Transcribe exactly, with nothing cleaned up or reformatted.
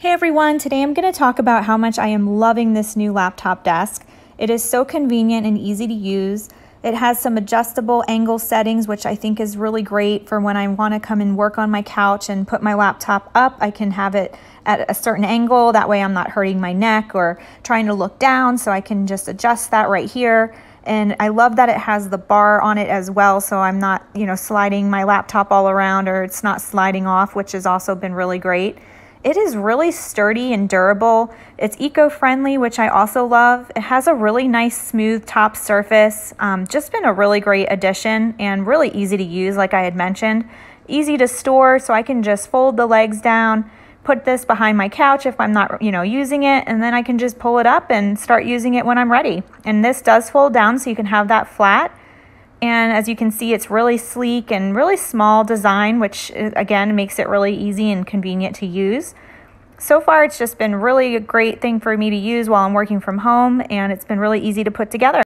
Hey everyone, today I'm going to talk about how much I am loving this new laptop desk. It is so convenient and easy to use. It has some adjustable angle settings, which I think is really great for when I want to come and work on my couch and put my laptop up. I can have it at a certain angle, that way I'm not hurting my neck or trying to look down, so I can just adjust that right here. And I love that it has the bar on it as well, so I'm not, you know, sliding my laptop all around, or it's not sliding off, which has also been really great. It is really sturdy and durable. It's eco-friendly, which I also love. It has a really nice smooth top surface. Um, just been a really great addition and really easy to use, like I had mentioned. Easy to store, so I can just fold the legs down, put this behind my couch if I'm not, you know, using it, and then I can just pull it up and start using it when I'm ready. And this does fold down, so you can have that flat. And as you can see, it's really sleek and really small design, which again makes it really easy and convenient to use. So far, it's just been really a great thing for me to use while I'm working from home, and it's been really easy to put together.